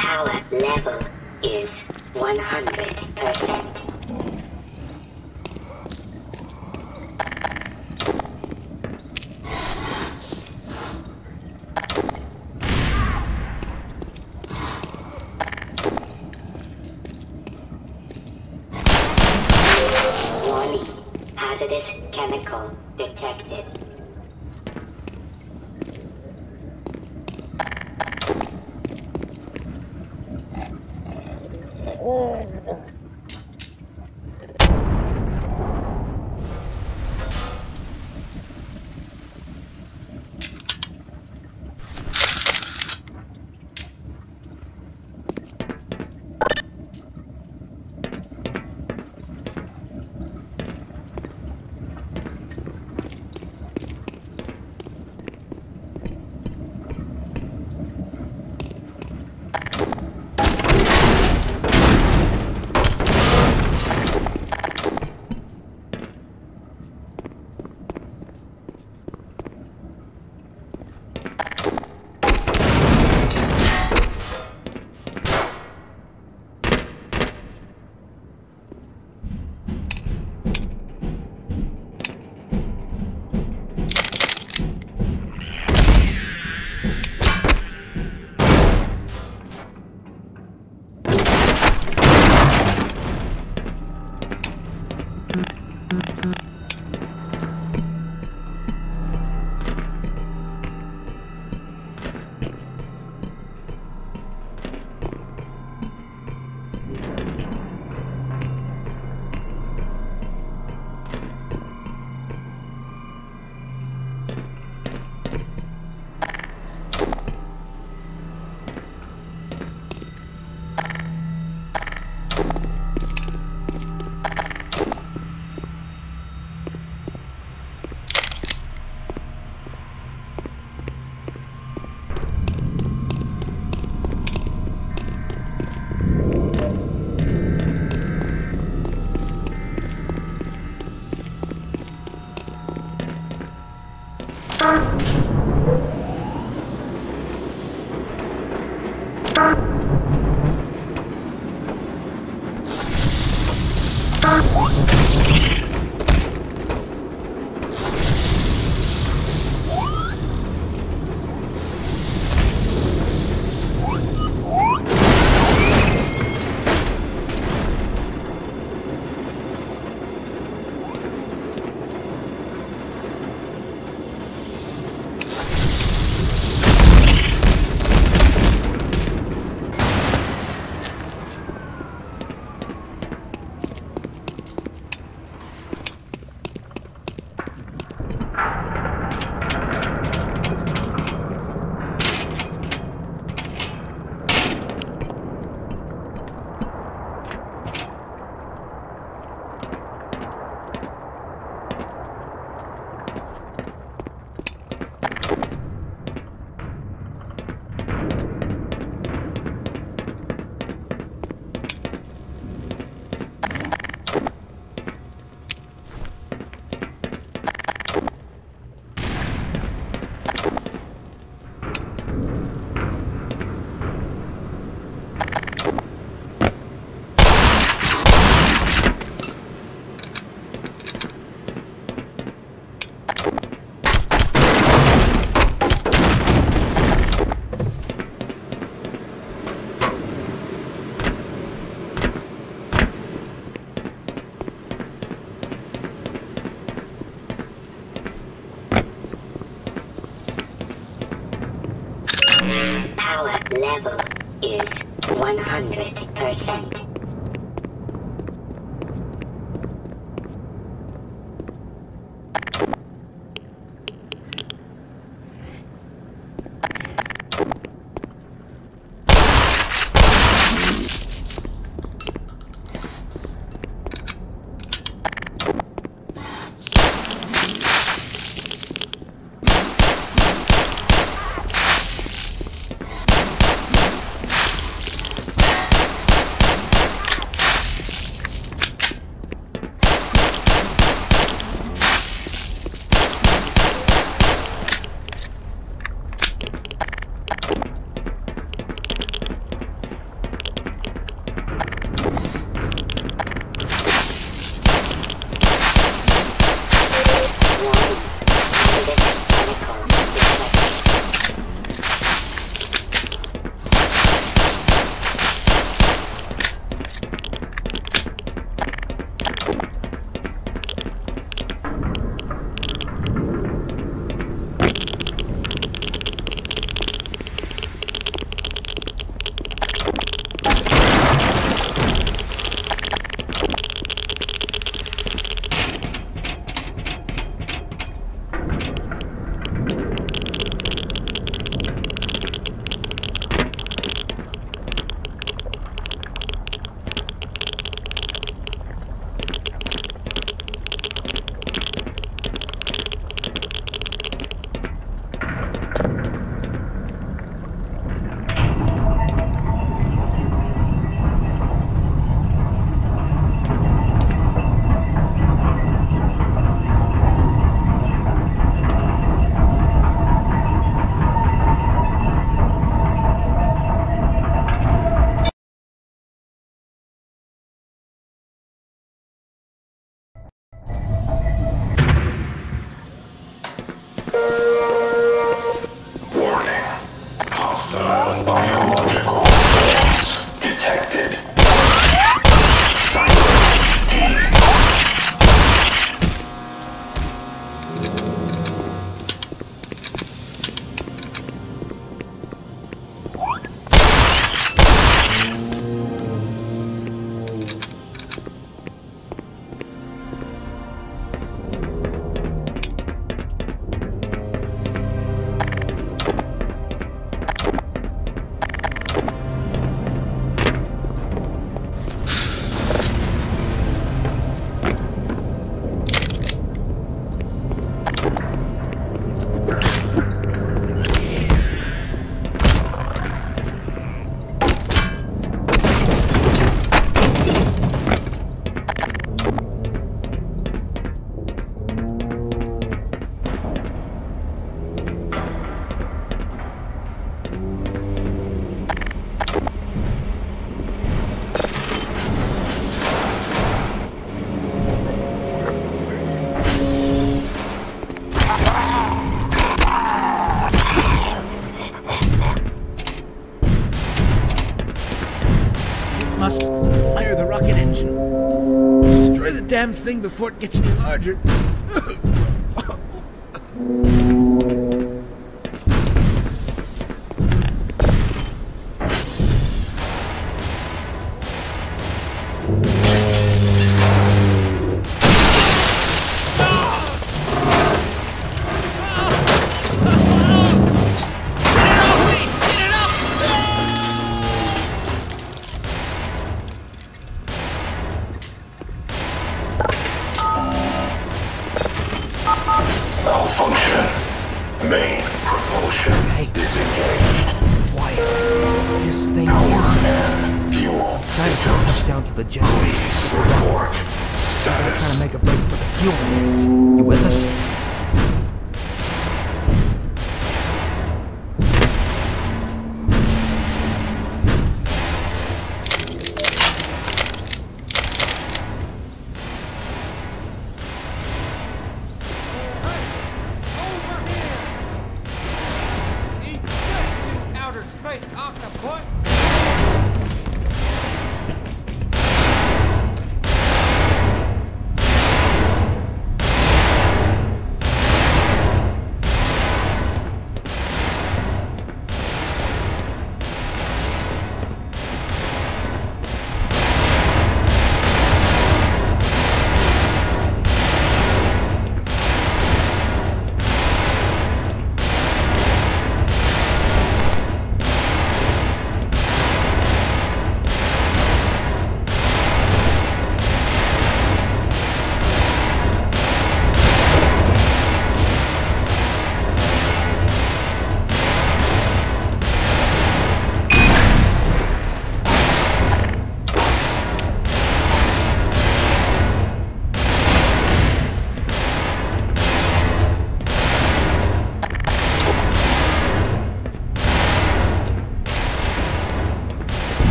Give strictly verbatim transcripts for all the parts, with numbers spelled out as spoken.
power level is one hundred percent. Hazardous chemical detected. Level is one hundred percent. must fire the rocket engine. Destroy the damn thing before it gets any larger.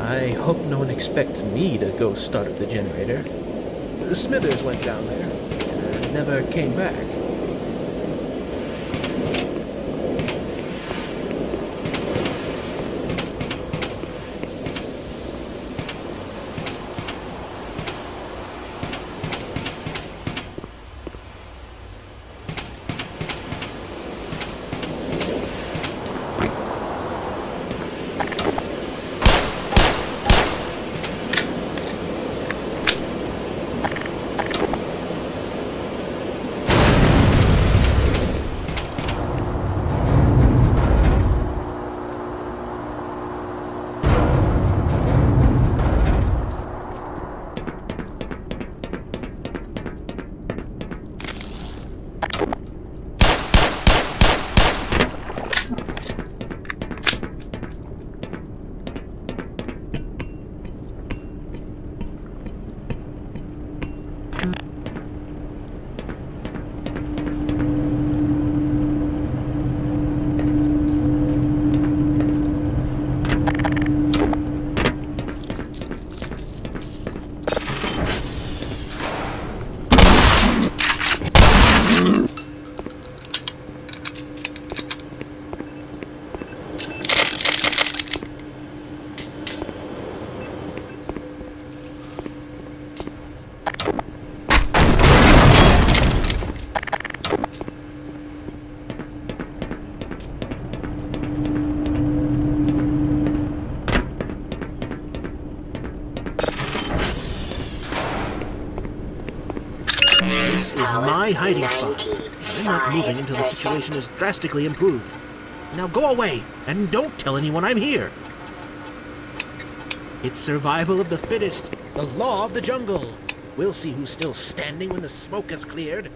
I hope no one expects me to go start up the generator. The Smithers went down there and never came back. is my hiding spot. I'm not moving until the situation is drastically improved. Now go away, and don't tell anyone I'm here. It's survival of the fittest, the law of the jungle. We'll see who's still standing when the smoke has cleared.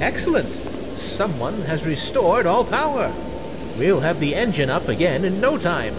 Excellent! Someone has restored all power! We'll have the engine up again in no time!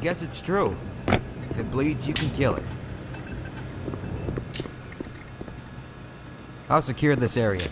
Yes, it's true. If it bleeds, you can kill it. I'll secure this area.